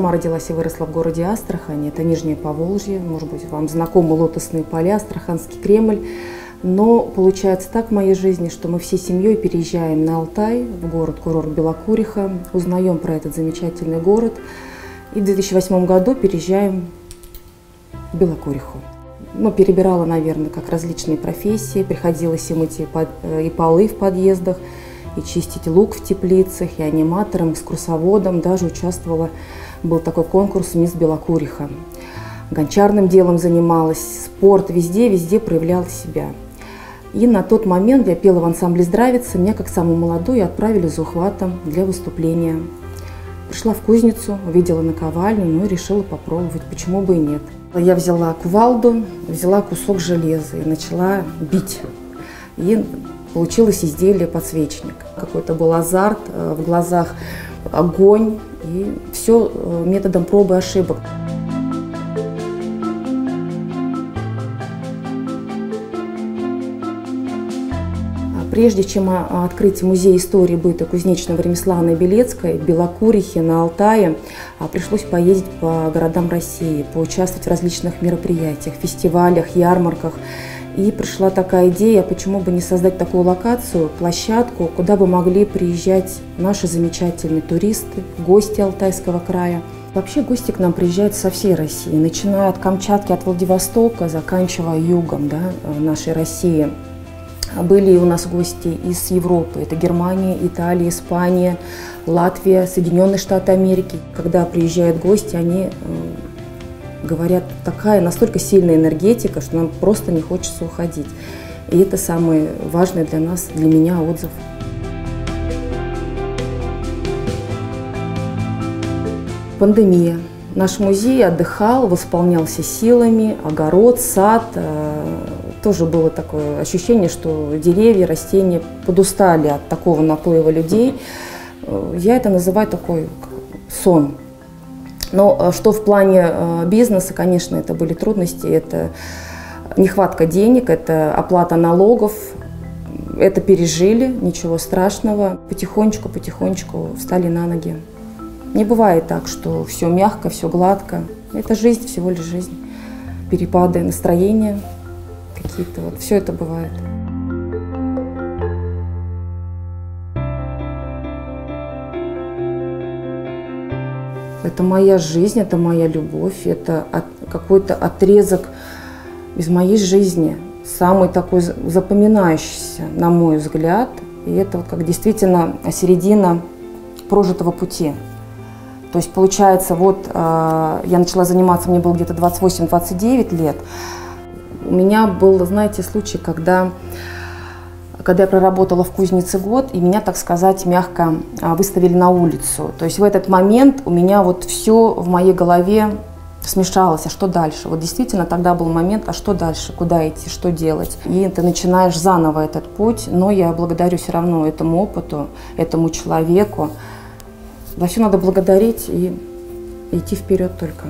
сама родилась и выросла в городе Астрахани, это Нижнее Поволжье, может быть, вам знакомы лотосные поля, Астраханский Кремль. Но получается так в моей жизни, что мы всей семьей переезжаем на Алтай, в город-курорт Белокуриха, узнаем про этот замечательный город. И в 2008 году переезжаем в Белокуриху. Ну, перебирала, наверное, как различные профессии, приходилось и мыть и полы в подъездах, и чистить лук в теплицах, и аниматором, и экскурсоводом, даже участвовала, был такой конкурс «Мисс Белокуриха». Гончарным делом занималась, спорт, везде проявляла себя. И на тот момент я пела в ансамбле «Здравиться», меня как самую молодую отправили за ухватом для выступления. Пришла в кузницу, увидела наковальню, ну и решила попробовать, почему бы и нет. Я взяла кувалду, взяла кусок железа и начала бить. И получилось изделие подсвечник. Какой-то был азарт, в глазах огонь, и все методом проб и ошибок. Прежде чем открыть музей истории быта кузнечного ремесла на Белецкой, Белокурихе, на Алтае, пришлось поездить по городам России, поучаствовать в различных мероприятиях, фестивалях, ярмарках. И пришла такая идея, почему бы не создать такую локацию, площадку, куда бы могли приезжать наши замечательные туристы, гости Алтайского края. Вообще гости к нам приезжают со всей России, начиная от Камчатки, от Владивостока, заканчивая югом, да, нашей России. Были у нас гости из Европы, это Германия, Италия, Испания, Латвия, Соединенные Штаты Америки. Когда приезжают гости, они говорят, такая настолько сильная энергетика, что нам просто не хочется уходить. И это самый важный для нас, для меня отзыв. Пандемия. Наш музей отдыхал, восполнялся силами, огород, сад. Тоже было такое ощущение, что деревья, растения подустали от такого наплыва людей. Я это называю такой сон. Но что в плане бизнеса, конечно, это были трудности. Это нехватка денег, это оплата налогов. Это пережили, ничего страшного. Потихонечку встали на ноги. Не бывает так, что все мягко, все гладко. Это жизнь, всего лишь жизнь. Перепады настроения. Какие-то вот, все это бывает. Это моя жизнь, это моя любовь, это какой-то отрезок из моей жизни, самый такой запоминающийся, на мой взгляд. И это вот как действительно середина прожитого пути. То есть получается, вот я начала заниматься, мне было где-то 28-29 лет. У меня был, знаете, случай, когда я проработала в кузнице год, и меня, так сказать, мягко выставили на улицу. То есть в этот момент у меня вот все в моей голове смешалось, а что дальше? Вот действительно тогда был момент, а что дальше, куда идти, что делать? И ты начинаешь заново этот путь, но я благодарю все равно этому опыту, этому человеку. За все надо благодарить и идти вперед только.